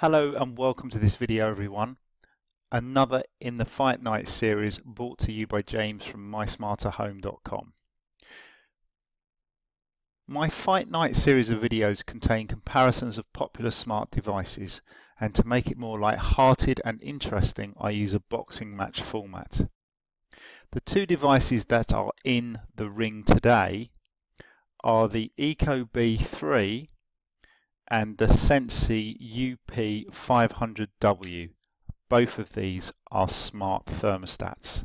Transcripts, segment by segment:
Hello and welcome to this video, everyone. Another In the Fight Night series brought to you by James from MySmarterHome.com. My Fight Night series of videos contain comparisons of popular smart devices, and to make it more light-hearted and interesting, I use a boxing match format. The two devices that are in the ring today are the Ecobee3 and the Sensi UP500W. Both of these are smart thermostats.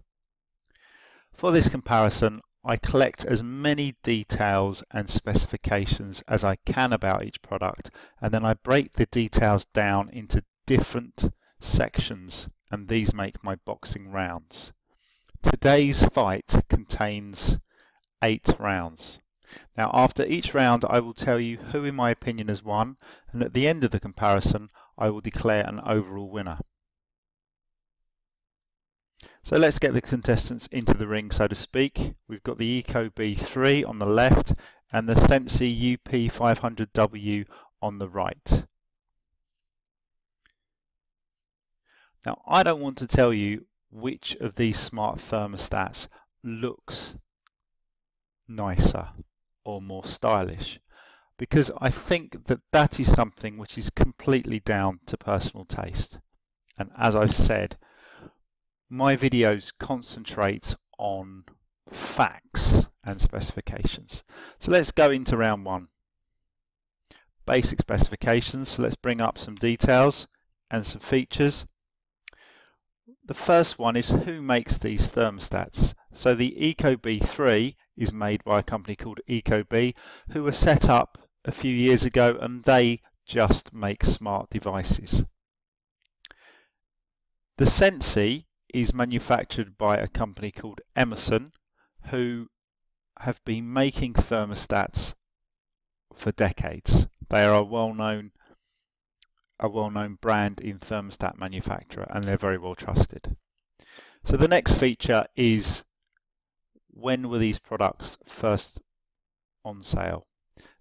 For this comparison, I collect as many details and specifications as I can about each product, and then I break the details down into different sections, and these make my boxing rounds. Today's fight contains 8 rounds. Now, after each round, I will tell you who in my opinion has won, and at the end of the comparison I will declare an overall winner. So let's get the contestants into the ring, so to speak. We've got the Ecobee3 on the left and the Sensi UP500W on the right. Now, I don't want to tell you which of these smart thermostats looks nicer or more stylish, because I think that is something which is completely down to personal taste. And as I've said, my videos concentrate on facts and specifications. So let's go into round one. Basic specifications. So let's bring up some details and some features. The first one is who makes these thermostats. So the Ecobee3 is made by a company called Ecobee, who were set up a few years ago, and they just make smart devices. The Sensi is manufactured by a company called Emerson, who have been making thermostats for decades. They are a well-known brand in thermostat manufacturer, and they're very well trusted. So the next feature is when were these products first on sale.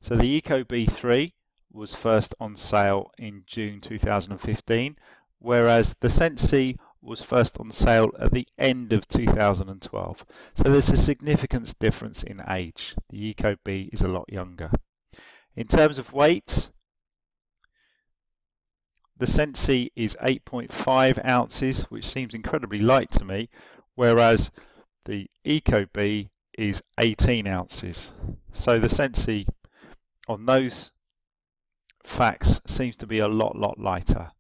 So the Ecobee3 was first on sale in June 2015, whereas the Sensi was first on sale at the end of 2012. So there's a significant difference in age. The Ecobee is a lot younger. In terms of weight, the Sensi is 8.5 ounces, which seems incredibly light to me, whereas the Ecobee is 18 ounces. So the Sensi, on those facts, seems to be a lot lighter.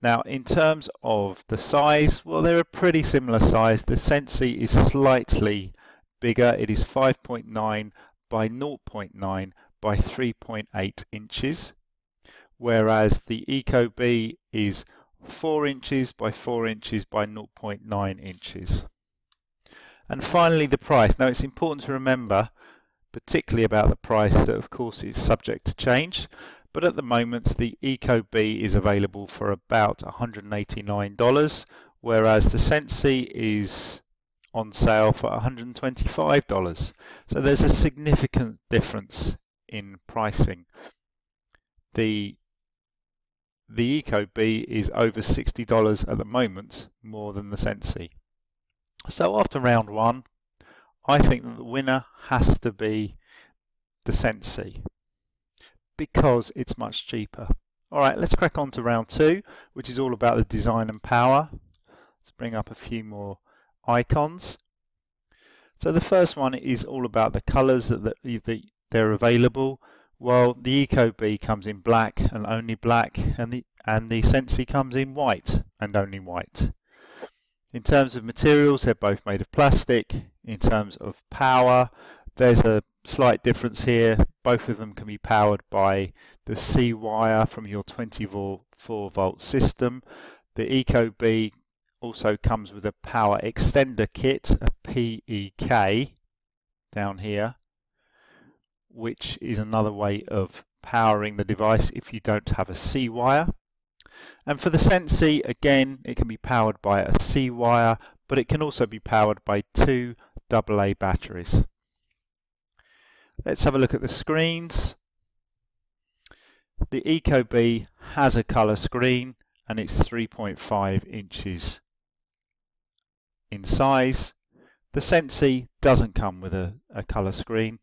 Now, in terms of the size, well, they're a pretty similar size. The Sensi is slightly bigger. It is 5.9 by 0.9 by 3.8 inches, whereas the Ecobee is 4 inches by 4 inches by 0.9 inches. And finally, the price. Now, it's important to remember, particularly about the price, that of course is subject to change, but at the moment the Ecobee is available for about $189, whereas the Sensi is on sale for $125. So there's a significant difference in pricing. The Ecobee is over $60 at the moment, more than the Sensi. So after round one, I think that the winner has to be the Sensi, because it's much cheaper. Alright, let's crack on to round two, which is all about the design and power. Let's bring up a few more icons. So the first one is all about the colours that they're available. Well, the Ecobee comes in black and only black, and the Sensi comes in white and only white. In terms of materials, they're both made of plastic. In terms of power, there's a slight difference here. Both of them can be powered by the C wire from your 24-volt system. The Ecobee also comes with a power extender kit, a PEK, down here, which is another way of powering the device if you don't have a C wire. And for the Sensi, again, it can be powered by a C wire, but it can also be powered by 2 AA batteries. Let's have a look at the screens. The Ecobee has a colour screen and it's 3.5 inches in size. The Sensi doesn't come with a colour screen,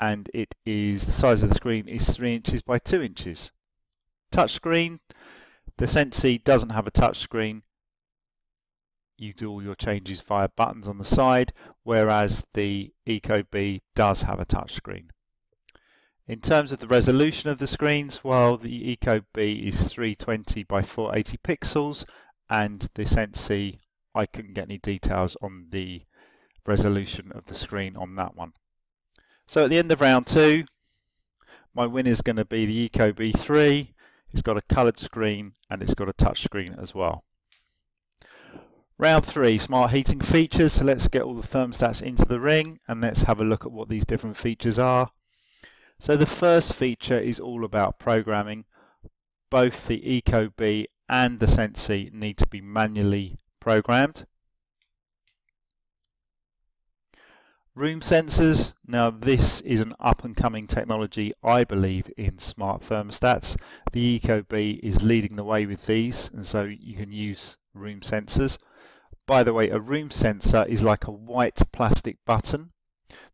and it is, the size of the screen is 3 inches by 2 inches. Touchscreen, the Sensi doesn't have a touchscreen. You do all your changes via buttons on the side, whereas the Ecobee does have a touchscreen. In terms of the resolution of the screens, well, the Ecobee is 320 by 480 pixels, and the Sensi, I couldn't get any details on the resolution of the screen on that one. So at the end of round two, my winner is going to be the Ecobee3. It's got a coloured screen and it's got a touch screen as well. Round three, smart heating features. So let's get all the thermostats into the ring and let's have a look at what these different features are. So the first feature is all about programming. Both the Ecobee and the Sensi need to be manually programmed. Room sensors, now this is an up-and-coming technology, I believe, in smart thermostats. The Ecobee is leading the way with these, and so you can use room sensors. By the way, a room sensor is like a white plastic button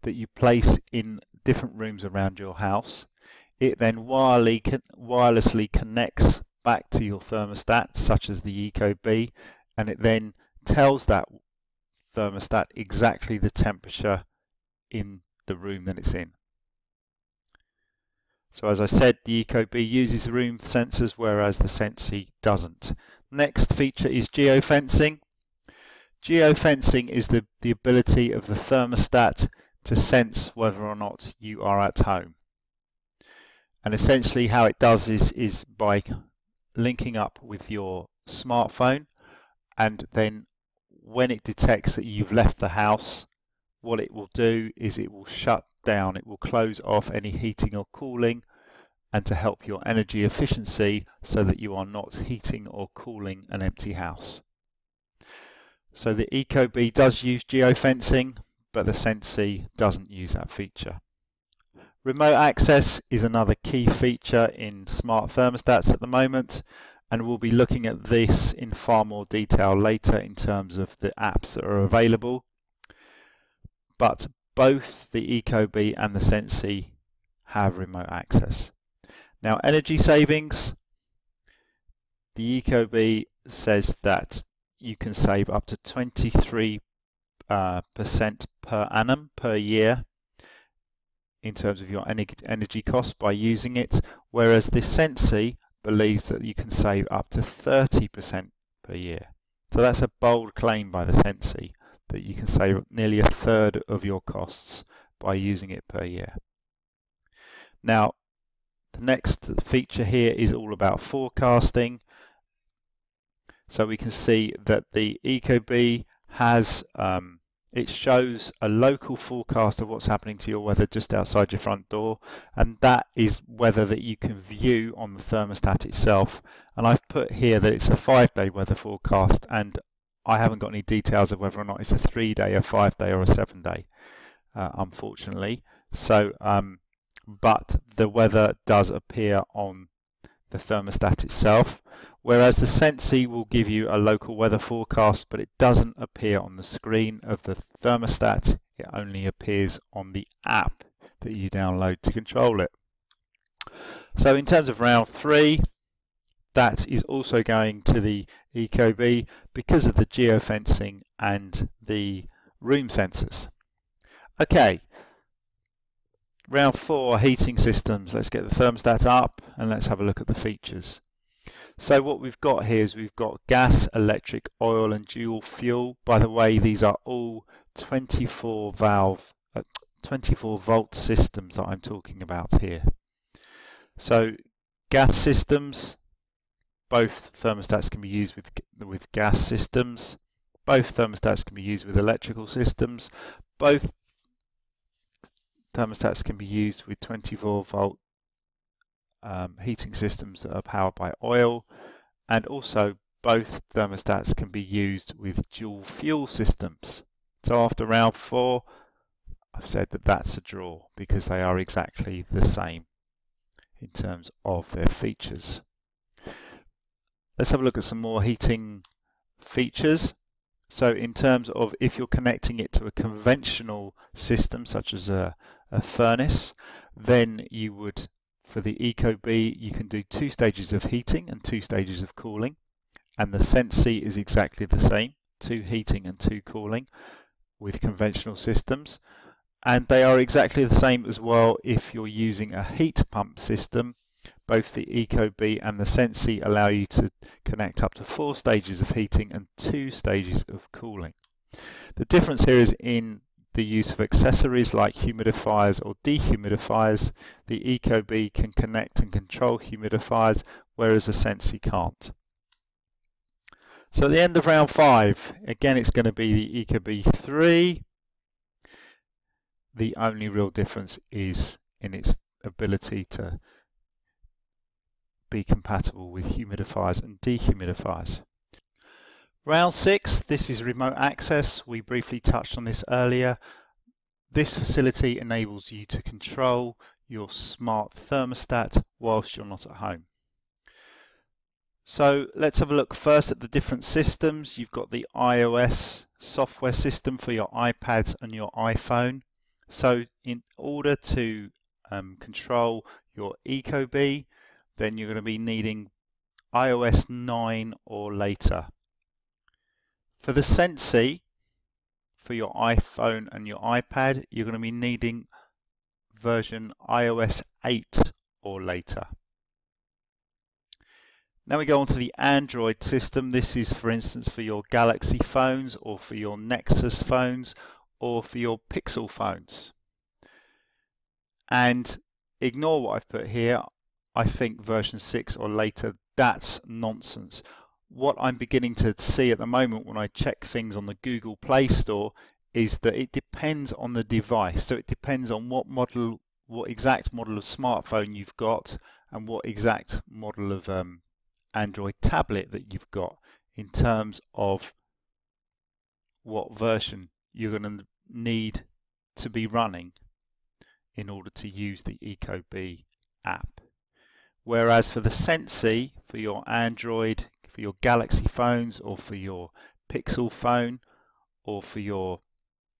that you place in different rooms around your house. It then wirelessly connects back to your thermostat, such as the Ecobee, and it then tells that thermostat exactly the temperature in the room that it's in. So as I said, the Ecobee uses room sensors, whereas the Sensi doesn't. Next feature is geofencing. Geofencing is the ability of the thermostat to sense whether or not you are at home. And essentially how it does is by linking up with your smartphone, and then when it detects that you've left the house, what it will do is it will shut down, it will close off any heating or cooling, and to help your energy efficiency so that you are not heating or cooling an empty house. So the Ecobee does use geofencing, but the Sensi doesn't use that feature. Remote access is another key feature in smart thermostats at the moment, and we'll be looking at this in far more detail later in terms of the apps that are available. But both the Ecobee and the Sensi have remote access. Now, energy savings. The Ecobee says that you can save up to 23% per annum, per year, in terms of your energy costs by using it, whereas the Sensi believes that you can save up to 30% per year. So that's a bold claim by the Sensi, that you can save nearly 1/3 of your costs by using it per year. Now, the next feature here is all about forecasting. So we can see that the Ecobee has, it shows a local forecast of what's happening to your weather just outside your front door, and that is weather that you can view on the thermostat itself. And I've put here that it's a 5-day weather forecast, and I haven't got any details of whether or not it's a 3-day, a 5-day or a 7-day, unfortunately. So, but the weather does appear on the thermostat itself, whereas the Sensi will give you a local weather forecast, but it doesn't appear on the screen of the thermostat. It only appears on the app that you download to control it. So in terms of round three, that is also going to the Ecobee because of the geofencing and the room sensors. Okay. Round four, heating systems. Let's get the thermostat up and let's have a look at the features. So what we've got here is we've got gas, electric, oil and dual fuel. By the way, these are all 24 volt systems that I'm talking about here. So gas systems, both thermostats can be used with gas systems. Both thermostats can be used with electrical systems. Both thermostats can be used with 24 volt heating systems that are powered by oil, and also both thermostats can be used with dual fuel systems. So after round four, I've said that that's a draw because they are exactly the same in terms of their features. Let's have a look at some more heating features. So in terms of if you're connecting it to a conventional system such as a furnace, then you would, for the Ecobee, you can do 2 stages of heating and 2 stages of cooling, and the Sensi is exactly the same, 2 heating and 2 cooling with conventional systems, and they are exactly the same as well if you're using a heat pump system. Both the Ecobee and the Sensi allow you to connect up to 4 stages of heating and 2 stages of cooling. The difference here is in the use of accessories like humidifiers or dehumidifiers. The Ecobee can connect and control humidifiers, whereas the Sensi can't. So at the end of round 5, again it's going to be the Ecobee3. The only real difference is in its ability to be compatible with humidifiers and dehumidifiers. Round 6, this is remote access. We briefly touched on this earlier. This facility enables you to control your smart thermostat whilst you're not at home. So let's have a look first at the different systems. You've got the iOS software system for your iPads and your iPhone. So in order to control your Ecobee, then you're going to be needing iOS 9 or later. For the Sensi, for your iPhone and your iPad, you're going to be needing version iOS 8 or later. Now we go on to the Android system. This is, for instance, for your Galaxy phones or for your Nexus phones or for your Pixel phones. And ignore what I've put here. I think version 6 or later, that's nonsense. What I'm beginning to see at the moment when I check things on the Google Play Store is that it depends on the device. So it depends on what exact model of smartphone you've got and what exact model of Android tablet that you've got in terms of what version you're going to need to be running in order to use the Ecobee app. Whereas for the Sensi, for your Android, for your Galaxy phones or for your Pixel phone or for your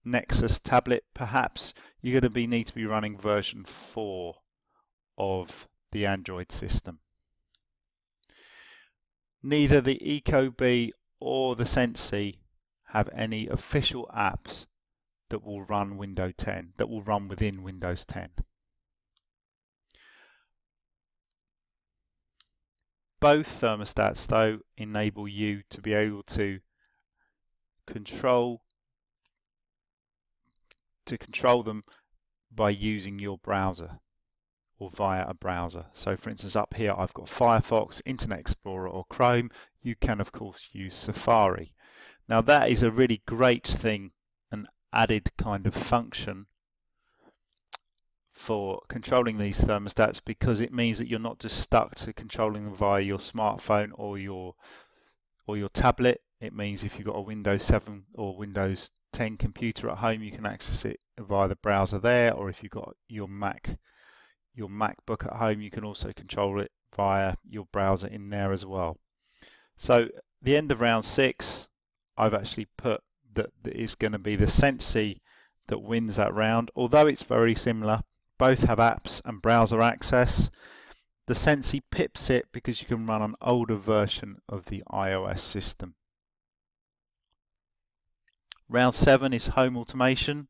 Nexus tablet perhaps, you're going to need to be running version 4 of the Android system. Neither the Ecobee or the Sensi have any official apps that will run Windows 10, that will run within Windows 10. Both thermostats, though, enable you to be able to control them by using your browser or via a browser. So, for instance, up here I've got Firefox, Internet Explorer or Chrome. You can, of course, use Safari. Now, that is a really great thing, an added kind of function for controlling these thermostats, because it means that you're not just stuck to controlling them via your smartphone or your tablet. It means if you've got a Windows 7 or Windows 10 computer at home, you can access it via the browser there, or if you've got your Mac, your MacBook at home, you can also control it via your browser in there as well. So at the end of round 6, I've actually put that it's going to be the Sensi that wins that round, although it's very similar. Both have apps and browser access. The Sensi pips it because you can run an older version of the iOS system. Round 7 is home automation.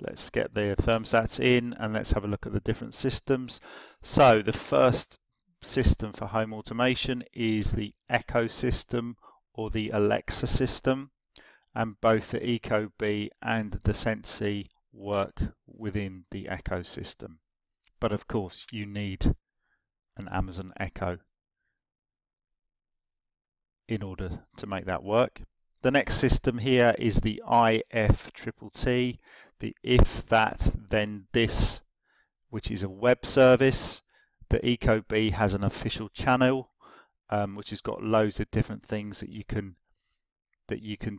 Let's get the thermostats in and let's have a look at the different systems. So the first system for home automation is the Echo system or the Alexa system, and both the Ecobee and the Sensi work within the Echo system. But of course you need an Amazon Echo in order to make that work. The next system here is the IFTTT, the if that then this, which is a web service. The Ecobee has an official channel which has got loads of different things that you can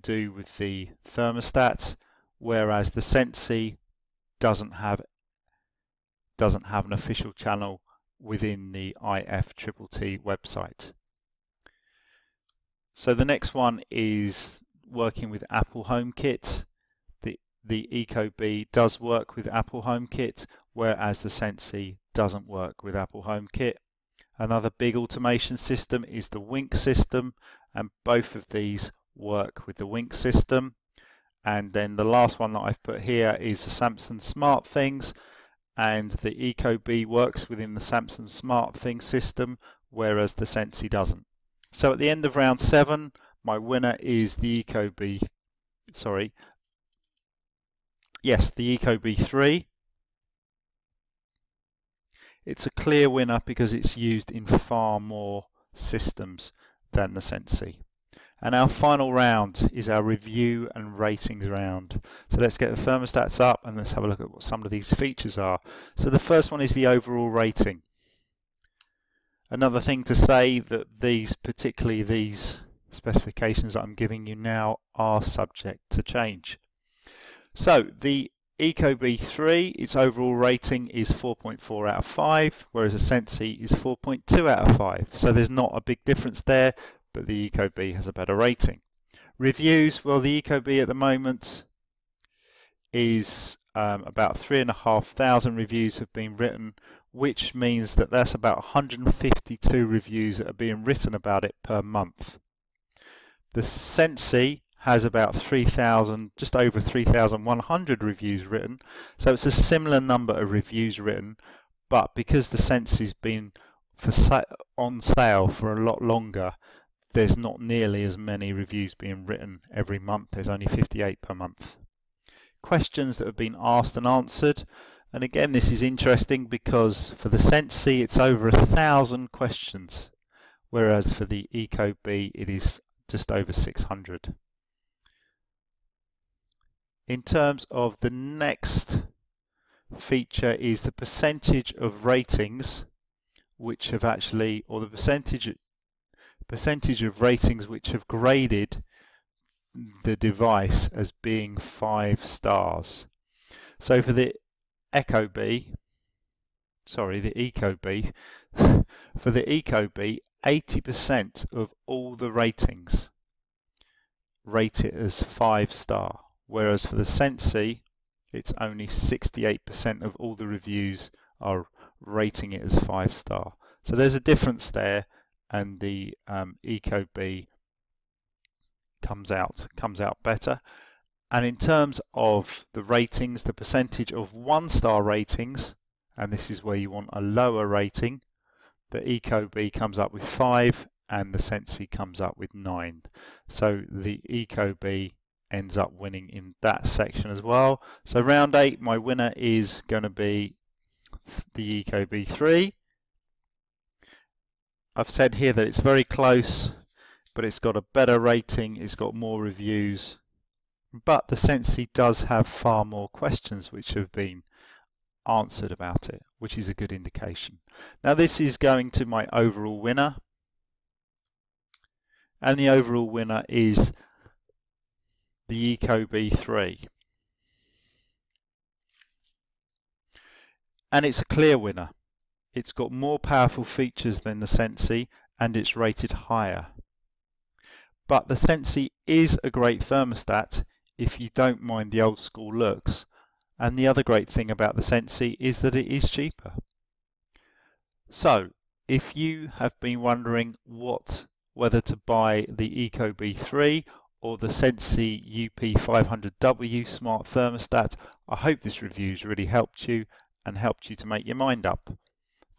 do with the thermostat, whereas the Sensi doesn't have an official channel within the IFTTT website. So the next one is working with Apple HomeKit. The Ecobee does work with Apple HomeKit, whereas the Sensi doesn't work with Apple HomeKit. Another big automation system is the Wink system, and both of these work with the Wink system. And then the last one that I've put here is the Samsung SmartThings, and the Ecobee works within the Samsung SmartThings system, whereas the Sensi doesn't. So at the end of round 7, my winner is the Ecobee3. It's a clear winner because it's used in far more systems than the Sensi. And our final round is our review and ratings round. So let's get the thermostats up and let's have a look at what some of these features are. So the first one is the overall rating. Another thing to say that particularly these specifications that I'm giving you now are subject to change. So the Ecobee3, its overall rating is 4.4 out of 5, whereas the Sensi is 4.2 out of 5. So there's not a big difference there, but the Ecobee has a better rating. Reviews, well, the Ecobee at the moment is about 3,500 reviews have been written, which means that that's about 152 reviews that are being written about it per month. The Sensi has about 3,000, just over 3,100 reviews written, so it's a similar number of reviews written, but because the Sensi's been on sale for a lot longer, there's not nearly as many reviews being written every month. There's only 58 per month. Questions that have been asked and answered. And again, this is interesting because for the Sensi, it's over 1,000 questions, whereas for the Ecobee, it is just over 600. In terms of the next feature is the percentage of ratings which have actually, or the percentage of ratings which have graded the device as being 5 stars. So for the Ecobee, for the Ecobee, 80% of all the ratings rate it as 5 star, whereas for the Sensi, it's only 68% of all the reviews are rating it as 5 star. So there's a difference there, and the Ecobee comes out better. And in terms of the ratings, the percentage of 1 star ratings, and this is where you want a lower rating, the Ecobee comes up with 5 and the Sensi comes up with 9. So the Ecobee ends up winning in that section as well. So round 8, my winner is going to be the Ecobee3. I've said here that it's very close, but it's got a better rating, it's got more reviews, but the Sensi does have far more questions which have been answered about it, which is a good indication. Now this is going to my overall winner, and the overall winner is the Ecobee3. And it's a clear winner. It's got more powerful features than the Sensi, and it's rated higher. But the Sensi is a great thermostat if you don't mind the old school looks. And the other great thing about the Sensi is that it is cheaper. So, if you have been wondering whether to buy the Ecobee3 or the Sensi UP500W smart thermostat, I hope this review's really helped you and helped you to make your mind up.